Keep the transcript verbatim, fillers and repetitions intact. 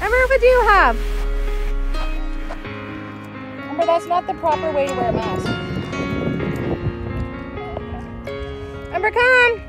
Ember, what do you have? Ember, that's not the proper way to wear a mask. Ember, come!